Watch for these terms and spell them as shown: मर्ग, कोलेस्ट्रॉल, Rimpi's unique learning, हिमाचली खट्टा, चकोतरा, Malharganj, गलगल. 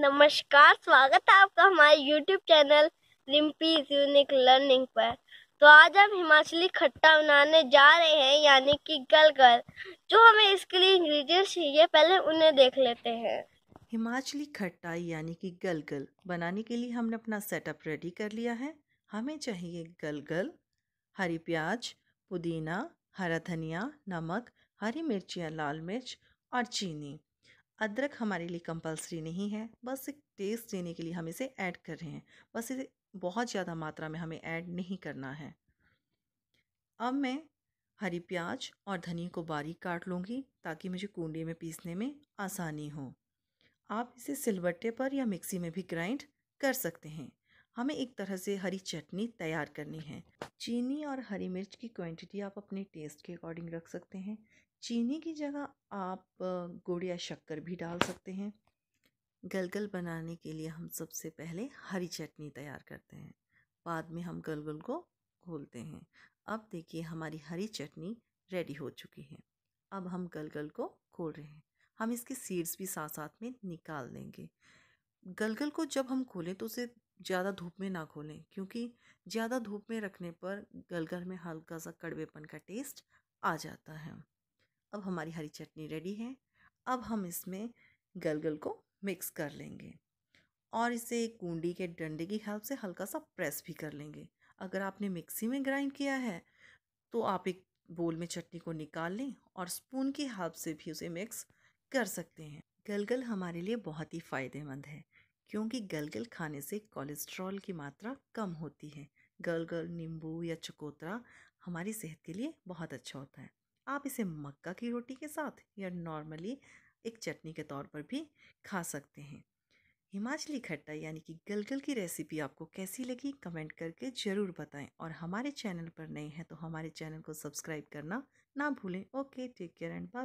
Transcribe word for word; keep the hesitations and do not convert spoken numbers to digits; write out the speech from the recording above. नमस्कार, स्वागत है आपका हमारे YouTube channel Rimjhim unique learning पर। तो आज हम हिमाचली खट्टा बनाने जा रहे हैं, यानी कि गलगल। जो हमें इसके लिए इंग्रेडिएंट्स चाहिए पहले उन्हें देख लेते हैं। हिमाचली खट्टा यानी कि गलगल बनाने के लिए हमने अपना सेटअप रेडी कर लिया है। हमें चाहिए गलगल, हरी प्याज, पुदीना, हरा धनिया, नमक, हरी मिर्चियाँ, लाल मिर्च और चीनी। अदरक हमारे लिए कंपलसरी नहीं है, बस एक टेस्ट देने के लिए हम इसे ऐड कर रहे हैं। बस इसे बहुत ज़्यादा मात्रा में हमें ऐड नहीं करना है। अब मैं हरी प्याज और धनिया को बारीक काट लूँगी ताकि मुझे कूंडे में पीसने में आसानी हो। आप इसे सिलबट्टे पर या मिक्सी में भी ग्राइंड कर सकते हैं। हमें एक तरह से हरी चटनी तैयार करनी है। चीनी और हरी मिर्च की क्वांटिटी आप अपने टेस्ट के अकॉर्डिंग रख सकते हैं। चीनी की जगह आप गुड़ या शक्कर भी डाल सकते हैं। गलगल बनाने के लिए हम सबसे पहले हरी चटनी तैयार करते हैं, बाद में हम गलगल को घोलते हैं। अब देखिए हमारी हरी चटनी रेडी हो चुकी है। अब हम गलगल को घोल रहे हैं। हम इसके सीड्स भी साथ साथ में निकाल देंगे। गलगल को जब हम घोलें तो उसे ज़्यादा धूप में ना घोलें, क्योंकि ज़्यादा धूप में रखने पर गलगल में हल्का सा कड़वेपन का टेस्ट आ जाता है। अब हमारी हरी चटनी रेडी है। अब हम इसमें गलगल को मिक्स कर लेंगे और इसे कूंडी के डंडे की हेल्प से हल्का सा प्रेस भी कर लेंगे। अगर आपने मिक्सी में ग्राइंड किया है तो आप एक बोल में चटनी को निकाल लें और स्पून की हेल्प से भी उसे मिक्स कर सकते हैं। गलगल हमारे लिए बहुत ही फ़ायदेमंद है, क्योंकि गलगल खाने से कोलेस्ट्रॉल की मात्रा कम होती है। गलगल, नींबू या चकोतरा हमारी सेहत के लिए बहुत अच्छा होता है। आप इसे मक्का की रोटी के साथ या नॉर्मली एक चटनी के तौर पर भी खा सकते हैं। हिमाचली खट्टा यानी कि गलगल की रेसिपी आपको कैसी लगी कमेंट करके ज़रूर बताएं, और हमारे चैनल पर नए हैं तो हमारे चैनल को सब्सक्राइब करना ना भूलें। Okay, take care and bye.